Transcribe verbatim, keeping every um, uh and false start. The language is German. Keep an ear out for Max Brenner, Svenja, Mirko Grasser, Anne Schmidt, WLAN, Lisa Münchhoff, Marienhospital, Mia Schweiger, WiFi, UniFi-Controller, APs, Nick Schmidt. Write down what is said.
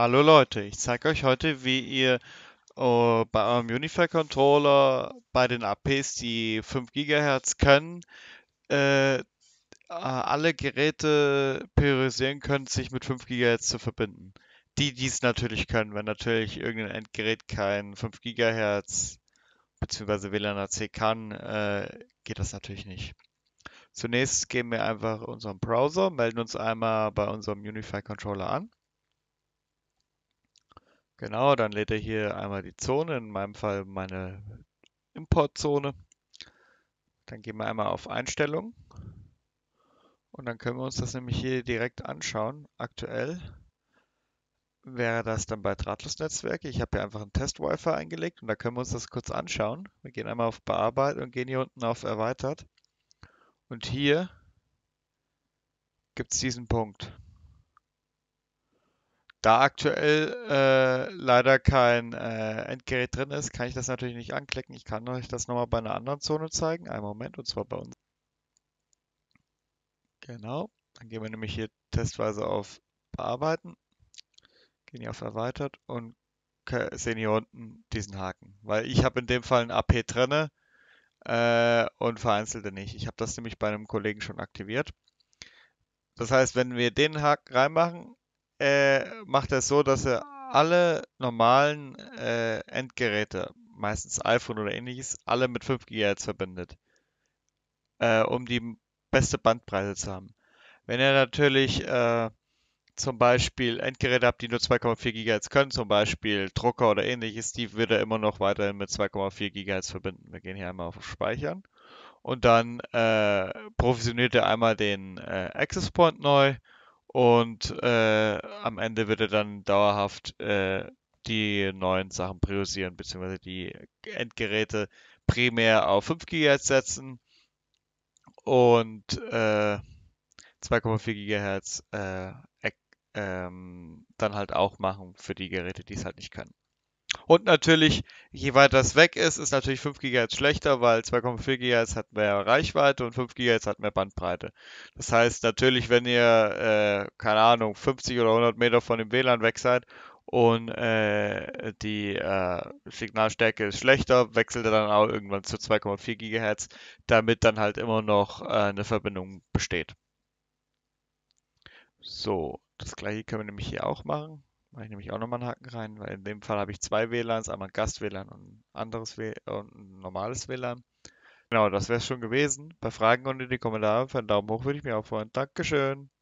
Hallo Leute, ich zeige euch heute, wie ihr äh, bei eurem UniFi-Controller bei den A Ps, die fünf Gigahertz können, äh, alle Geräte priorisieren könnt, sich mit fünf Gigahertz zu verbinden. Die dies natürlich können, wenn natürlich irgendein Endgerät kein fünf Gigahertz bzw. W LAN A C kann, äh, geht das natürlich nicht. Zunächst gehen wir einfach unseren Browser, melden uns einmal bei unserem UniFi-Controller an. Genau, dann lädt er hier einmal die Zone, in meinem Fall meine Importzone. Dann gehen wir einmal auf Einstellungen und dann können wir uns das nämlich hier direkt anschauen. Aktuell wäre das dann bei Drahtlosnetzwerke. Ich habe hier einfach einen Test-Wi-Fi eingelegt und da können wir uns das kurz anschauen. Wir gehen einmal auf Bearbeiten und gehen hier unten auf Erweitert. Und hier gibt es diesen Punkt. Da aktuell äh, leider kein äh, Endgerät drin ist, kann ich das natürlich nicht anklicken. Ich kann euch das nochmal bei einer anderen Zone zeigen. Einen Moment, und zwar bei uns. Genau, dann gehen wir nämlich hier testweise auf Bearbeiten, gehen hier auf Erweitert und sehen hier unten diesen Haken. Weil ich habe in dem Fall ein A P drin äh, und vereinzelte nicht. Ich habe das nämlich bei einem Kollegen schon aktiviert. Das heißt, wenn wir den Haken reinmachen, Äh, macht er so, dass er alle normalen äh, Endgeräte, meistens iPhone oder ähnliches, alle mit fünf Gigahertz verbindet, äh, um die beste Bandbreite zu haben. Wenn ihr natürlich äh, zum Beispiel Endgeräte habt, die nur zwei Komma vier Gigahertz können, zum Beispiel Drucker oder ähnliches, die würde er immer noch weiterhin mit zwei Komma vier Gigahertz verbinden. Wir gehen hier einmal auf Speichern und dann äh, provisioniert er einmal den äh, Access Point neu. Und äh, am Ende wird er dann dauerhaft äh, die neuen Sachen priorisieren, beziehungsweise die Endgeräte primär auf fünf Gigahertz setzen und äh, zwei Komma vier Gigahertz äh, äh, ähm, dann halt auch machen für die Geräte, die es halt nicht können. Und natürlich, je weiter es weg ist, ist natürlich fünf Gigahertz schlechter, weil zwei Komma vier Gigahertz hat mehr Reichweite und fünf Gigahertz hat mehr Bandbreite. Das heißt natürlich, wenn ihr, äh, keine Ahnung, fünfzig oder hundert Meter von dem W LAN weg seid und äh, die äh, Signalstärke ist schlechter, wechselt er dann auch irgendwann zu zwei Komma vier Gigahertz, damit dann halt immer noch äh, eine Verbindung besteht. So, das gleiche können wir nämlich hier auch machen. Mache ich nämlich auch nochmal einen Haken rein, weil in dem Fall habe ich zwei W LANs, einmal ein Gast-W LAN und ein anderes W und ein normales W LAN. Genau, das wäre es schon gewesen. Bei Fragen unter die Kommentare für einen Daumen hoch würde ich mich auch freuen. Dankeschön!